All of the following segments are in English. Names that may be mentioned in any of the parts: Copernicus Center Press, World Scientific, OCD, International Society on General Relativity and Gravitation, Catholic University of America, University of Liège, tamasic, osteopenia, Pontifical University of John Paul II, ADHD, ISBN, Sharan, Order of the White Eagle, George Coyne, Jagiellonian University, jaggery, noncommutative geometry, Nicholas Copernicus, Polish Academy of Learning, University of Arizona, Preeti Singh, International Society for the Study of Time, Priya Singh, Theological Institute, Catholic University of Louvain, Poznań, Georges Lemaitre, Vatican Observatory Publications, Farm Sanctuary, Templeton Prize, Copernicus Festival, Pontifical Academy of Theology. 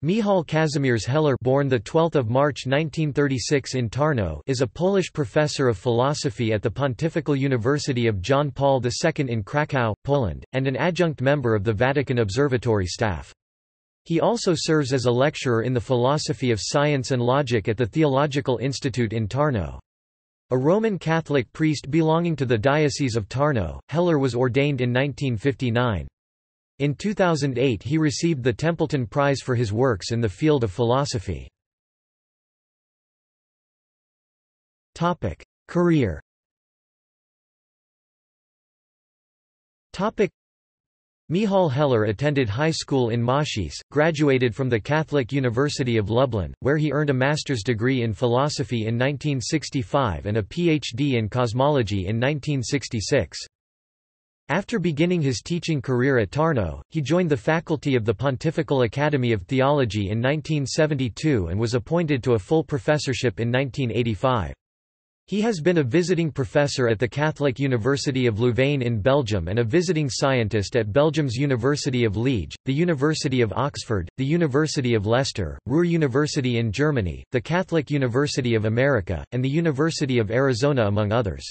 Michał Kazimierz Heller, born the 12th of March 1936 in Tarnow, is a Polish professor of philosophy at the Pontifical University of John Paul II in Kraków, Poland, and an adjunct member of the Vatican Observatory staff. He also serves as a lecturer in the philosophy of science and logic at the Theological Institute in Tarnow. A Roman Catholic priest belonging to the Diocese of Tarnow, Heller was ordained in 1959. In 2008 he received the Templeton Prize for his works in the field of philosophy. Career. Michał Heller attended high school in Maszyce, graduated from the Catholic University of Lublin, where he earned a master's degree in philosophy in 1965 and a PhD in cosmology in 1966. After beginning his teaching career at Tarnow, he joined the faculty of the Pontifical Academy of Theology in 1972 and was appointed to a full professorship in 1985. He has been a visiting professor at the Catholic University of Louvain in Belgium and a visiting scientist at Belgium's University of Liège, the University of Oxford, the University of Leicester, Ruhr University in Germany, the Catholic University of America, and the University of Arizona, among others.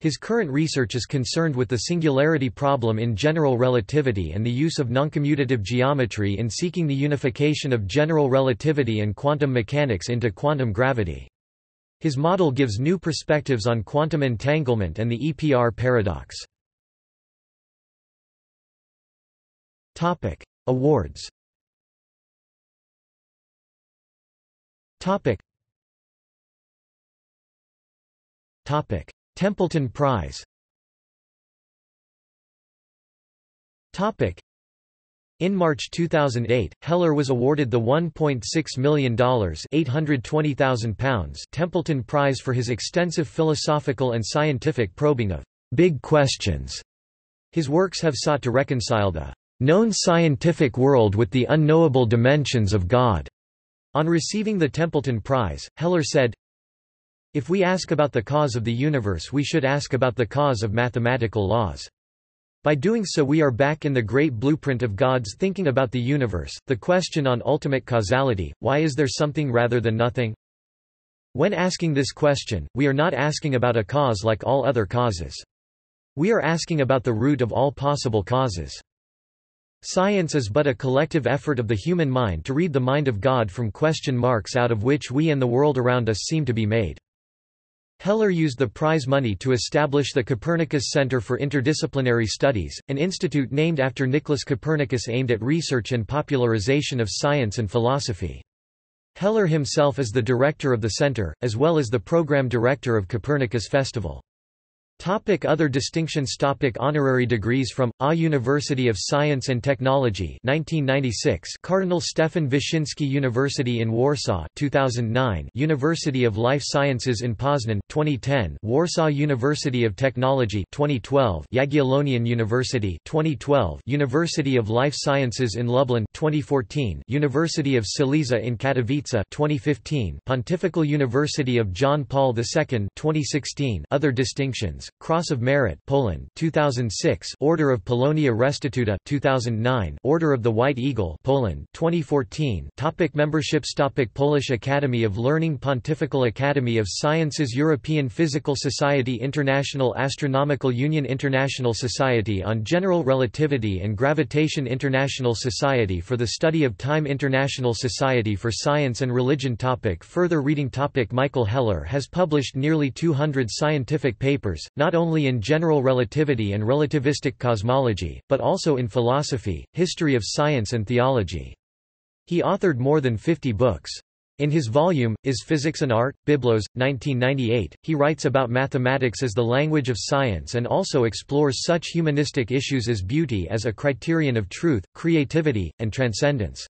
His current research is concerned with the singularity problem in general relativity and the use of noncommutative geometry in seeking the unification of general relativity and quantum mechanics into quantum gravity. His model gives new perspectives on quantum entanglement and the EPR paradox. Topic: Awards. Topic. Templeton Prize. In March 2008, Heller was awarded the $1.6 million £820,000 Templeton Prize for his extensive philosophical and scientific probing of big questions. His works have sought to reconcile the known scientific world with the unknowable dimensions of God. On receiving the Templeton Prize, Heller said, "If we ask about the cause of the universe, we should ask about the cause of mathematical laws. By doing so we are back in the great blueprint of God's thinking about the universe, the question on ultimate causality, why is there something rather than nothing? When asking this question, we are not asking about a cause like all other causes. We are asking about the root of all possible causes. Science is but a collective effort of the human mind to read the mind of God from question marks out of which we and the world around us seem to be made." Heller used the prize money to establish the Copernicus Center for Interdisciplinary Studies, an institute named after Nicholas Copernicus aimed at research and popularization of science and philosophy. Heller himself is the director of the center, as well as the program director of Copernicus Festival. Other distinctions. Honorary degrees from University of Science and Technology 1996, Cardinal Stefan Wyszyński University in Warsaw 2009, University of Life Sciences in Poznań 2010, Warsaw University of Technology 2012, Jagiellonian University 2012, University of Life Sciences in Lublin 2014, University of Silesia in Katowice 2015, Pontifical University of John Paul II 2016. Other distinctions: Cross of Merit Poland 2006, Order of Polonia Restituta 2009, Order of the White Eagle Poland 2014. Topic: Memberships. Topic: Polish Academy of Learning, Pontifical Academy of Sciences, European Physical Society, International Astronomical Union, International Society on General Relativity and Gravitation, International Society for the Study of Time, International Society for Science and Religion. Topic: Further reading. Topic: Michał Heller has published nearly 200 scientific papers, not only in general relativity and relativistic cosmology, but also in philosophy, history of science and theology. He authored more than 50 books. In his volume, Is Physics an Art? Biblos, 1998, he writes about mathematics as the language of science and also explores such humanistic issues as beauty as a criterion of truth, creativity, and transcendence.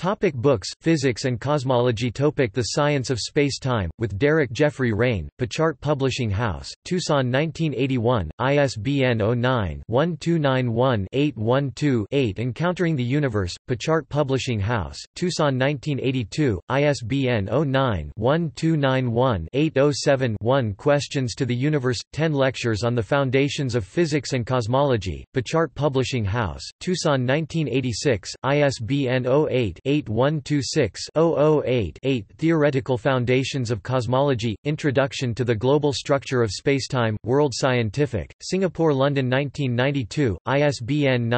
Topic: Books, Physics and Cosmology. Topic: The Science of Space-Time, with Derek Jeffrey Rain, Pachart Publishing House, Tucson 1981, ISBN 09-1291-812-8. Encountering the Universe, Pachart Publishing House, Tucson 1982, ISBN 09-1291-807-1. Questions to the Universe, 10 Lectures on the Foundations of Physics and Cosmology, Pachart Publishing House, Tucson 1986, ISBN 08 8126-008-8 Theoretical Foundations of Cosmology, Introduction to the Global Structure of Spacetime, World Scientific, Singapore London 1992, ISBN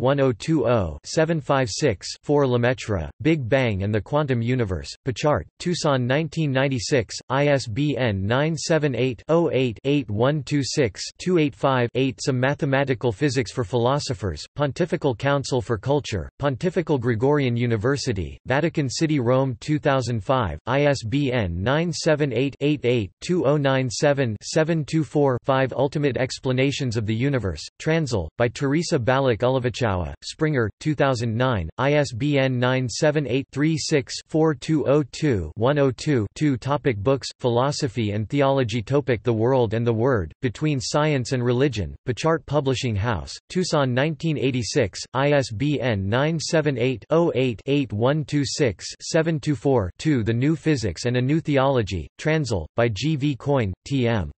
978-98-1020-756-4 Lemaitre, Big Bang and the Quantum Universe, Pachart, Tucson 1996, ISBN 978-08-8126-285-8 Some Mathematical Physics for Philosophers, Pontifical Council for Culture, Pontifical Gregorian University, Vatican City Rome 2005, ISBN 978-88-2097-724-5 Ultimate Explanations of the Universe, Transl, by Teresa Balak Ulovichowa, Springer, 2009, ISBN 978-36-4202-102-2 Topic Books, Philosophy and Theology Topic The World and the Word, Between Science and Religion, Pachart Publishing House, Tucson 1986, ISBN 978-08-8126-724-2 The New Physics and a New Theology, Transl, by G. V. Coyne, T.M.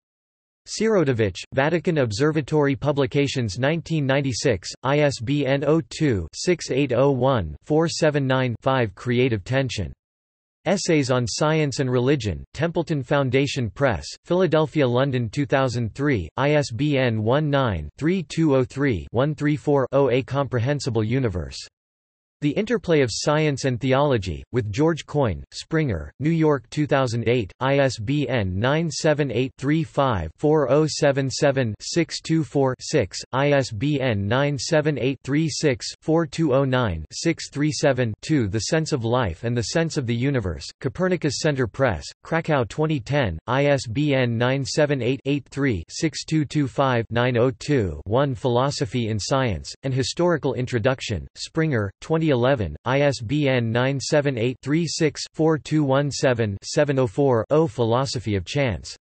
Sirodovich, Vatican Observatory Publications 1996, ISBN 02-6801-479-5 Creative Tension. Essays on Science and Religion, Templeton Foundation Press, Philadelphia London 2003, ISBN 19-3203-134-0 A Comprehensible Universe. The Interplay of Science and Theology, with George Coyne, Springer, New York 2008, ISBN 978-35-4077-624-6, ISBN 978-36-4209-637-2 The Sense of Life and the Sense of the Universe, Copernicus Center Press, Krakow 2010, ISBN 978-83-6225-902-1 Philosophy in Science, An Historical Introduction, Springer, 2011, ISBN 978-36-4217-704-0 Philosophy of Chance.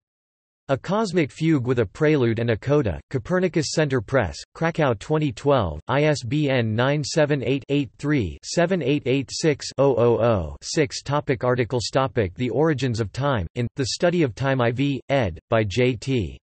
A Cosmic Fugue with a Prelude and a Coda, Copernicus Center Press, Krakow 2012, ISBN 978-83-7886-000-6 Topic Articles Topic The Origins of Time, in, The Study of Time IV, ed., by J.T.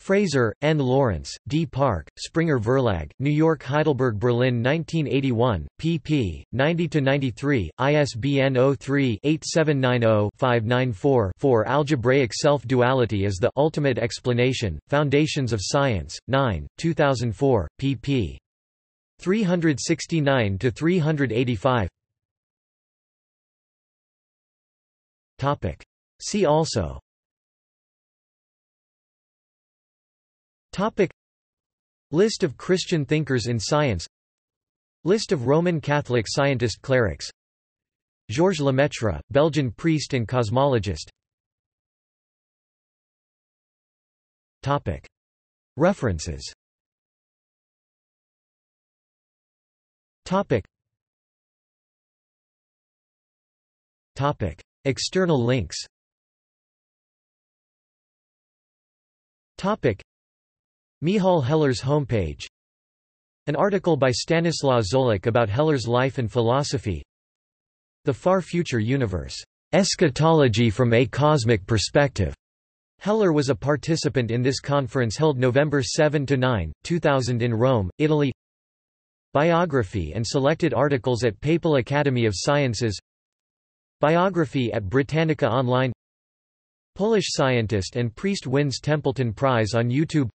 Fraser, N. Lawrence, D. Park, Springer Verlag, New York Heidelberg Berlin 1981, pp. 90–93, ISBN 03-8790-594-4 Algebraic Self-Duality as the Ultimate Explanation, Foundations of Science, 9, 2004, pp. 369–385 See also Topic List of Christian thinkers in science List of Roman Catholic scientist clerics Georges Lemaitre, Belgian priest and cosmologist Topic References Topic Topic External links Topic Michał Heller's homepage An article by Stanislaw Zolik about Heller's life and philosophy The Far Future Universe, Eschatology from a Cosmic Perspective. Heller was a participant in this conference held November 7–9, 2000 in Rome, Italy Biography and selected articles at Papal Academy of Sciences Biography at Britannica Online Polish scientist and priest wins Templeton Prize on YouTube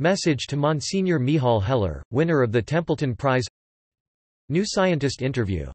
Message to Monsignor Michał Heller, winner of the Templeton Prize New Scientist Interview